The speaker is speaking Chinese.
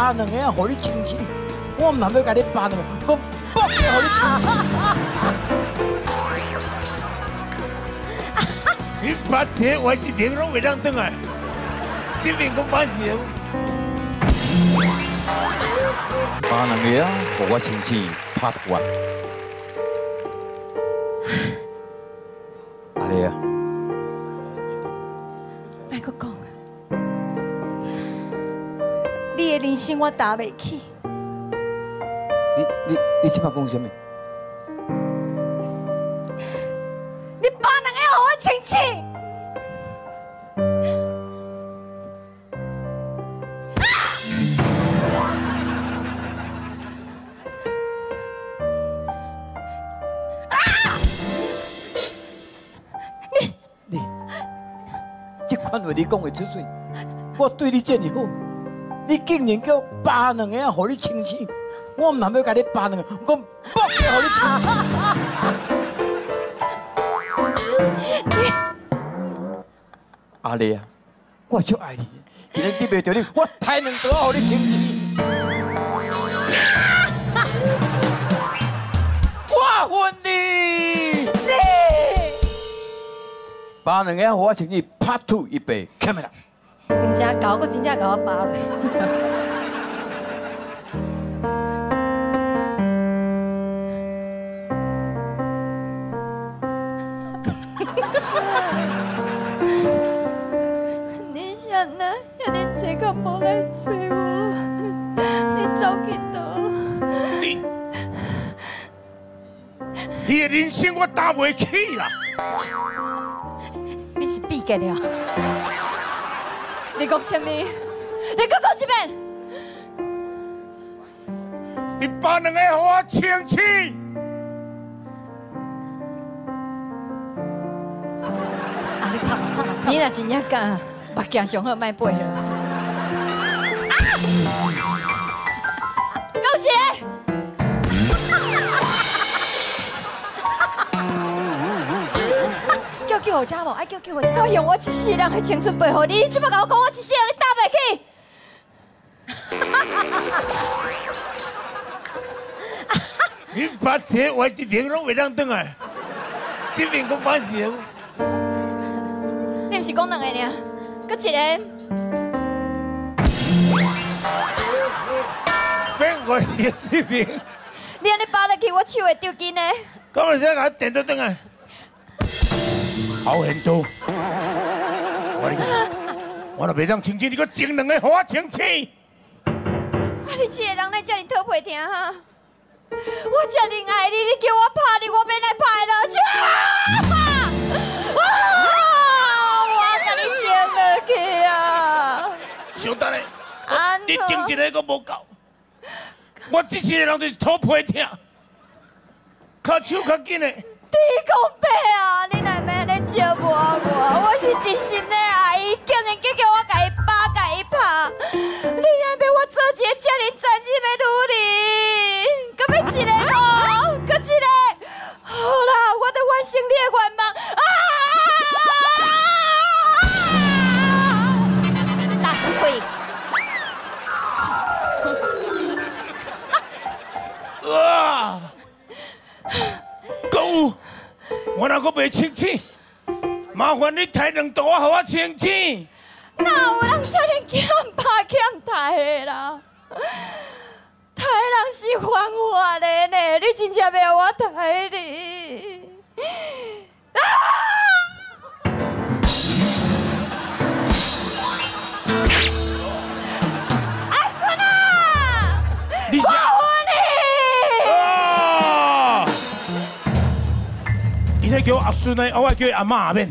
啊，两个啊，互你亲亲，我唔系要甲你办哦，我搏命互你亲亲。你把钱我一点拢未当转来，这边我把钱。啊，两个啊，互我亲亲，拍我。阿丽啊，别个讲。 你的人生我担袂起。你即摆讲什么？你把两个让我亲亲。啊！你这款话你讲会出水？我对你这么好。 你竟然叫我扒两个，互你清醒，我唔系要甲你扒两个，我搏命互你清醒。阿丽啊，我足爱你，今日得袂到你，我抬两刀互你清醒。我恨你！扒两个，互我清醒，拍土一杯，看没啦？ 人家搞个真正搞我包嘞！你想哪？遐尼济个无来找我，你走去倒？你的人生我担袂起啦！你是闭结了？ 你讲什么？你再讲一遍！你把两个给我清醒！啊！你惨啊惨啊！你若真正敢，目镜上好卖背了。啊！恭喜！叫我家无，爱叫我家。我用我一世人的青春陪护你，你这么甲我讲，我一世人你担袂起？你把钱我一点拢袂当转来，这边我把钱。你毋是讲两个尔，搁一个。别我一这边。你安尼扒落去，我手会丢筋的。咁咪先，我点到转来。 好很多，我哩讲，我若袂当清醒，你搁整两个互我清醒。啊！你这个人来遮尔讨皮疼哈！我遮尔爱你，你叫我拍你，我要来拍落去。我甲你整落去啊！小蛋嘞，你整一个都无够，我这世人就是讨皮疼，靠手靠紧嘞。 你讲白啊！你来免来折磨我，我是真心的爱伊，竟然叫我甲伊扒、甲伊拍，你来免我做一个这么残忍的女人，搁要一个无，搁一个，好啦，我得完成你的愿望啊！大声回应。啊！购物。 我哪个袂清醒？麻烦你抬两刀，互我清醒。哪有人遮尔欠拍欠抬的啦？抬人是犯法的呢，你真正袂我抬你。啊！阿孙啊！你是。 你叫阿孙呢，我叫阿妈阿面。